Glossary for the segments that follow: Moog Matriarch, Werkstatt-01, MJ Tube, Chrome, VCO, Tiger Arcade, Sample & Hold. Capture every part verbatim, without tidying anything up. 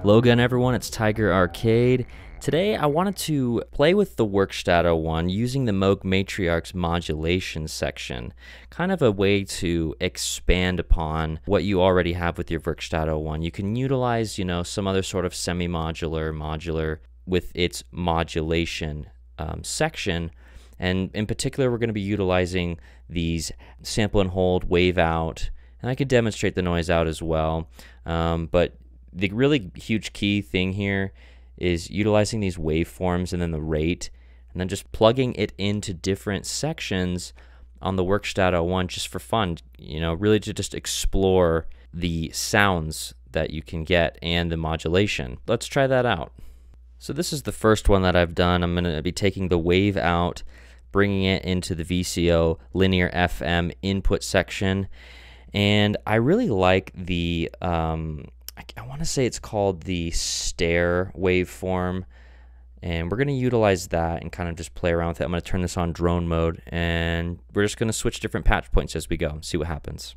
Hello again, everyone, it's Tiger Arcade. Today I wanted to play with the Werkstatt oh one using the Moog Matriarch's modulation section. Kind of a way to expand upon what you already have with your Werkstatt oh one. You can utilize, you know, some other sort of semi-modular, modular with its modulation um, section. And in particular, we're going to be utilizing these sample and hold, wave out, and I could demonstrate the noise out as well. Um, but the really huge key thing here is utilizing these waveforms and then the rate, and then just plugging it into different sections on the Werkstatt oh one just for fun, you know, really to just explore the sounds that you can get and the modulation. Let's try that out. So this is the first one that I've done. I'm going to be taking the wave out, bringing it into the V C O linear F M input section, and I really like the um, I want to say it's called the stair waveform, and we're going to utilize that and kind of just play around with it. I'm going to turn this on drone mode, and we're just going to switch different patch points as we go and see what happens.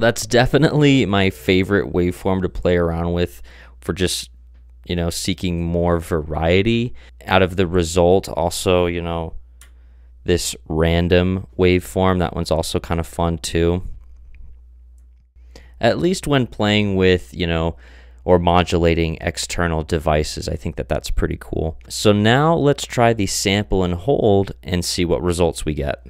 That's definitely my favorite waveform to play around with for just, you know, seeking more variety out of the result. Also, you know, this random waveform, that one's also kind of fun too. At least when playing with, you know, or modulating external devices, I think that that's pretty cool. So now let's try the sample and hold and see what results we get.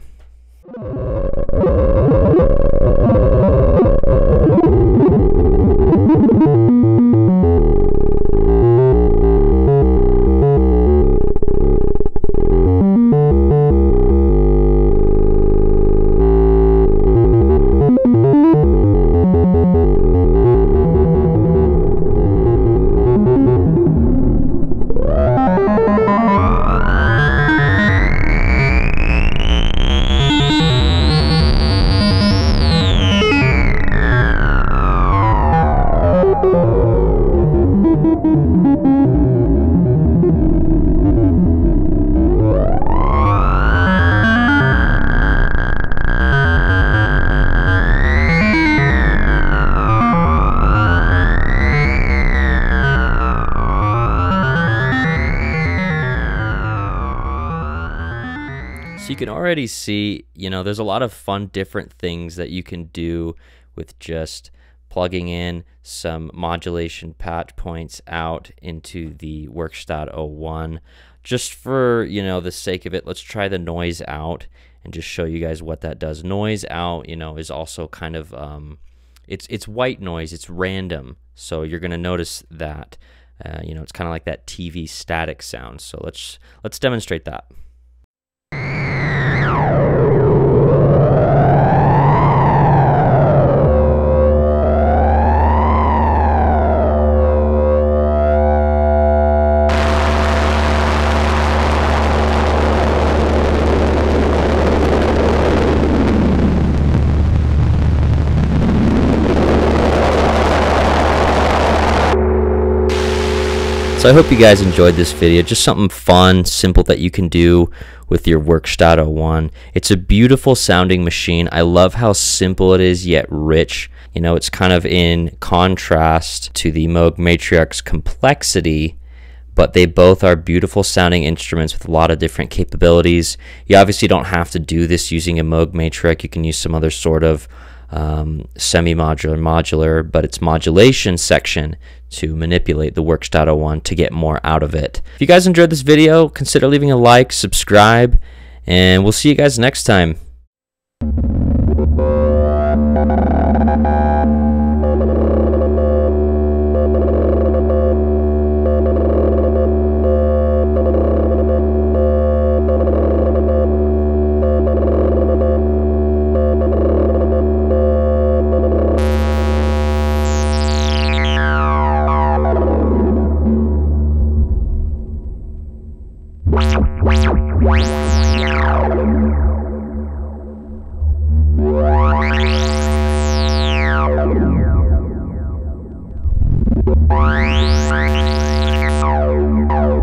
can already see, you know, there's a lot of fun different things that you can do with just plugging in some modulation patch points out into the Werkstatt oh one. Just for, you know, the sake of it, let's try the noise out and just show you guys what that does. Noise out, you know, is also kind of, um, it's, it's white noise, it's random. So you're gonna notice that, uh, you know, it's kind of like that T V static sound. So let's, let's demonstrate that. So I hope you guys enjoyed this video. Just something fun, simple that you can do with your Werkstatt oh one. It's a beautiful sounding machine. I love how simple it is yet rich. You know, it's kind of in contrast to the Moog Matriarch's complexity, but they both are beautiful sounding instruments with a lot of different capabilities. You obviously don't have to do this using a Moog Matriarch. You can use some other sort of Um, semi-modular, modular, but it's modulation section to manipulate the Werkstatt oh one to get more out of it. If you guys enjoyed this video, consider leaving a like, subscribe, and we'll see you guys next time.